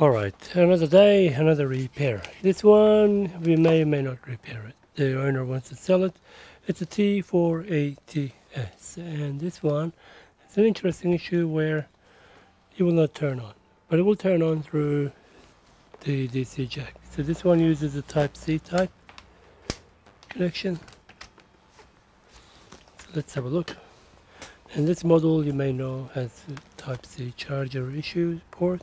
Alright, another day, another repair. This one we may not repair it. The owner wants to sell it. It's a T480s, and this one, it's an interesting issue where it will not turn on, but it will turn on through the DC jack. So this one uses a Type-C type connection. So let's have a look. And this model, you may know, has a Type-C charger issue port.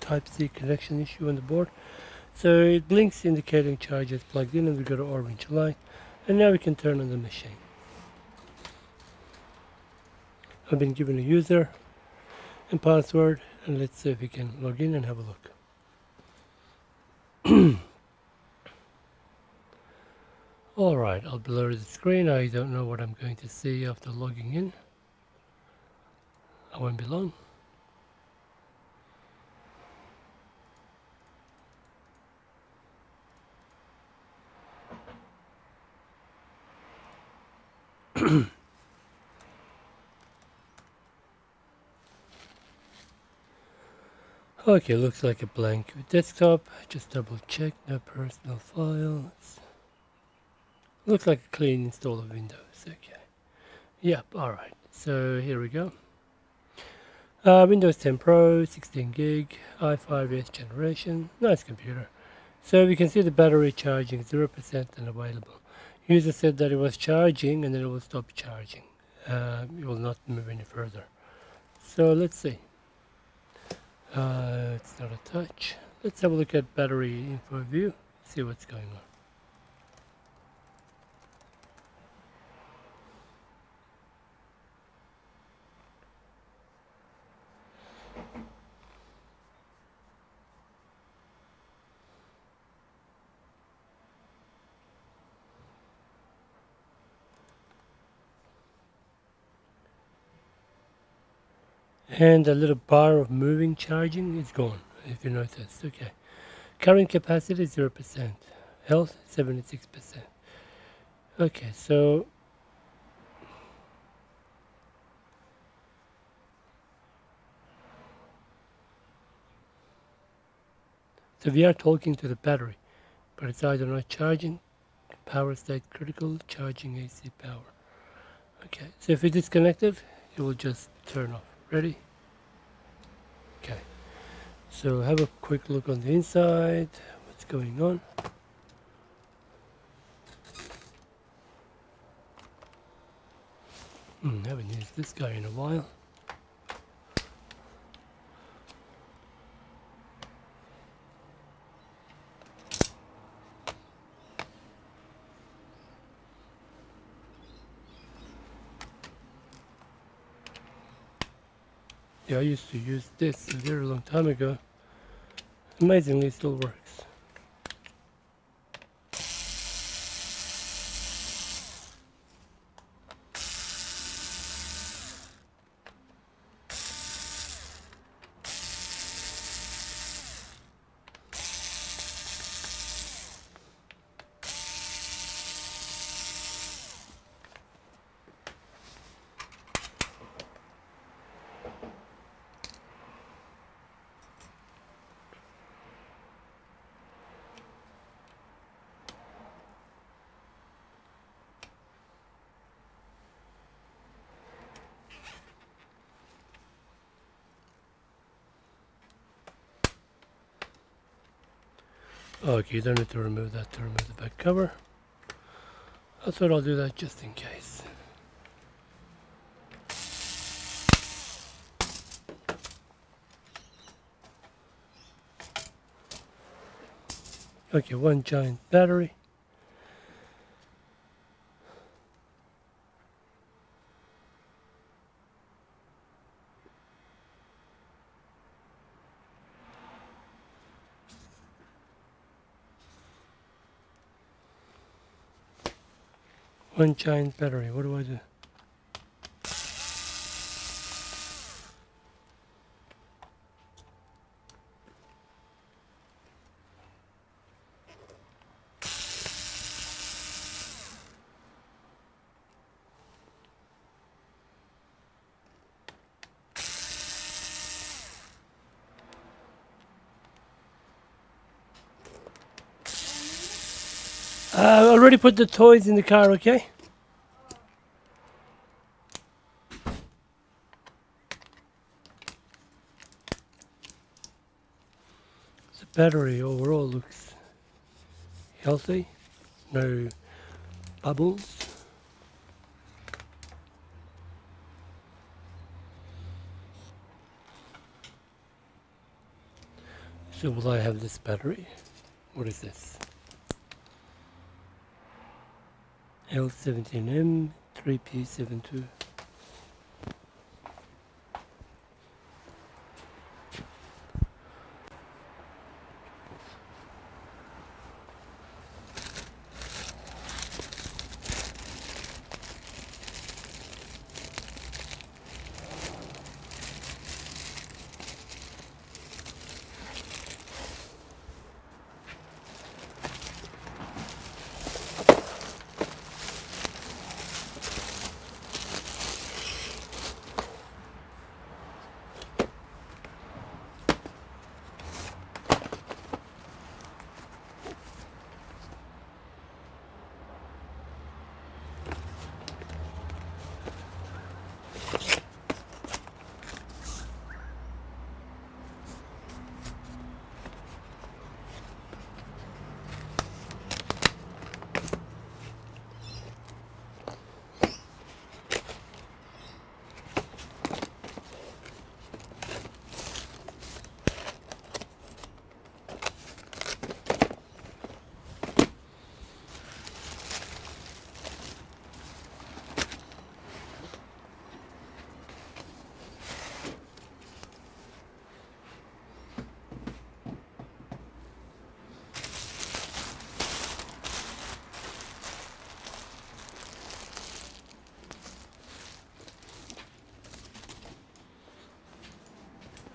Type-C connection issue on the board, so it blinks indicating charge is plugged in, and we got an orange light, and now we can turn on the machine. I've been given a user and password, and let's see if we can log in and have a look. Alright, I'll blur the screen. I don't know what I'm going to see after logging in. I won't be long. Okay, looks like a blank desktop. Just double check, no personal files. Looks like a clean install of Windows. Okay, yep, alright, so here we go. Windows 10 Pro, 16 gig, i5th generation, nice computer. So we can see the battery charging 0% and available. User said that it was charging, and then it will stop charging. It will not move any further. So let's see. It's not a touch. Let's have a look at battery info view, see what's going on. And the little bar of moving charging is gone, if you noticed. Okay, current capacity 0%, health 76%. Okay, so we are talking to the battery, but it's either not charging, power state critical, charging AC power. Okay, so if we disconnect it, it will just turn off. Ready? Okay, so have a quick look on the inside, what's going on. Haven't used this guy in a while. Yeah, I used to use this a very long time ago. Amazingly, it still works. Okay, you don't need to remove that to remove the back cover. I thought I'll do that just in case. Okay, one giant battery. One giant battery, what do I do? I already put the toys in the car, okay? The battery overall looks healthy, no bubbles. So will I have this battery? What is this? L17M3P72.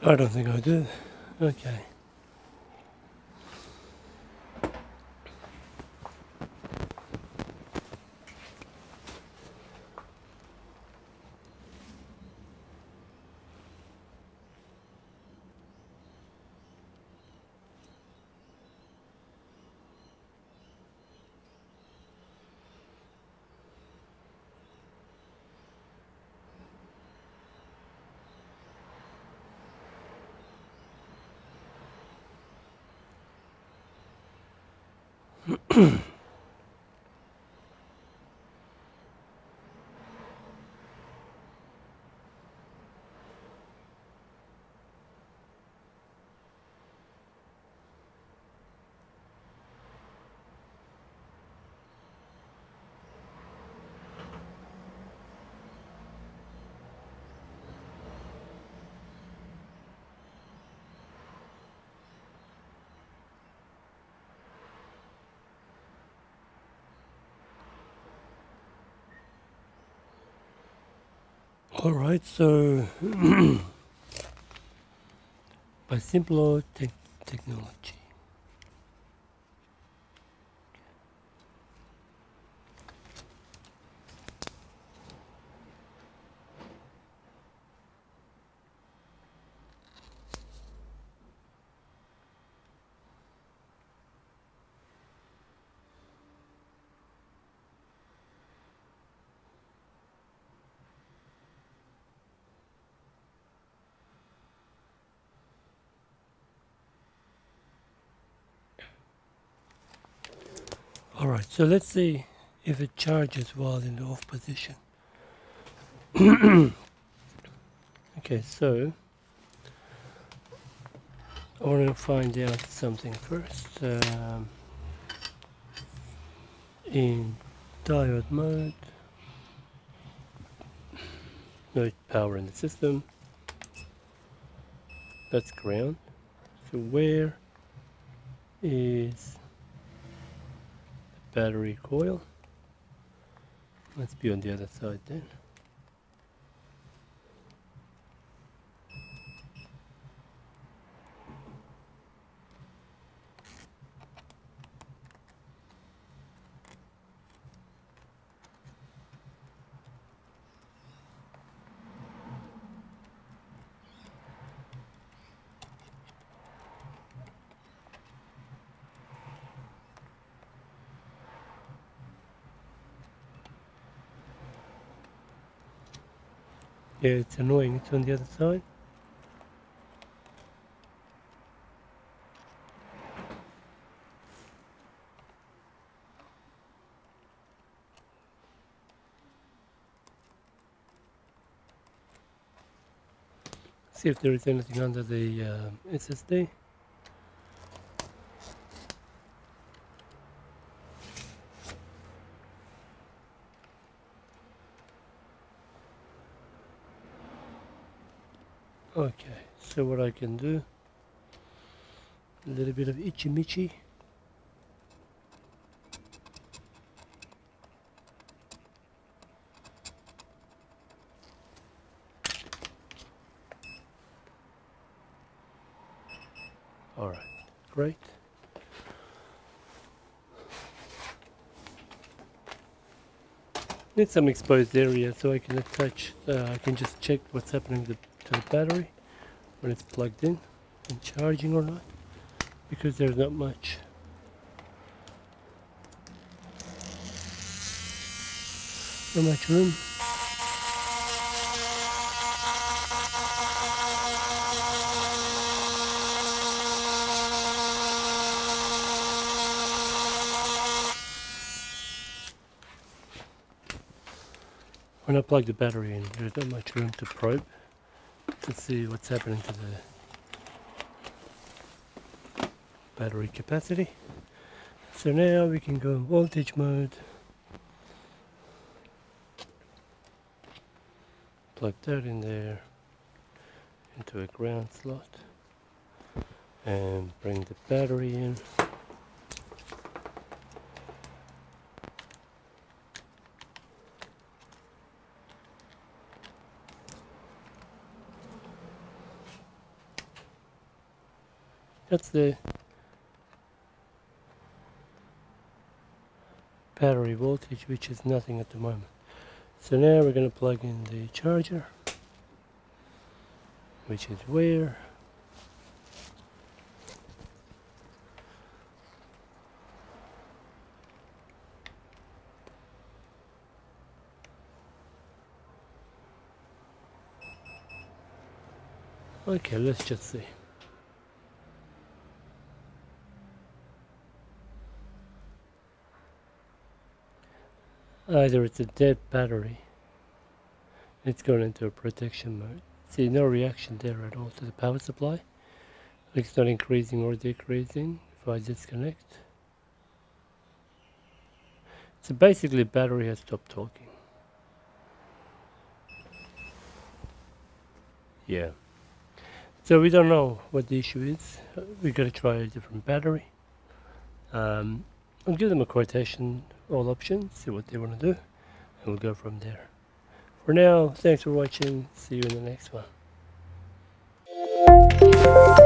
I don't think I do. Okay. Alright, so by simpler technology. Alright, so let's see if it charges while in the off position. Okay, so I want to find out something first. In diode mode, no power in the system. That's ground. So where is battery coil? Let's be on the other side then. Yeah, it's annoying. It's on the other side. See if there is anything under the SSD. Okay, so what I can do, a little bit of itchy-mitchy. Great. Need some exposed area so I can attach. I can just check what's happening to the battery when it's plugged in and charging or not, because there's not much. Not much room. When I plug the battery in, there's not much room to probe to see what's happening to the battery capacity. So now we can go in voltage mode. Plug that in there into a ground slot and bring the battery in. That's the battery voltage, which is nothing at the moment. So now we're going to plug in the charger, which is where okay, let's just see. Either it's a dead battery, it's going into a protection mode. See, no reaction there at all to the power supply. It's not increasing or decreasing if I disconnect. So basically the battery has stopped talking. Yeah. So we don't know what the issue is. We've got to try a different battery. I'll give them a quotation, all options, see what they want to do, and we'll go from there. For now, thanks for watching, see you in the next one.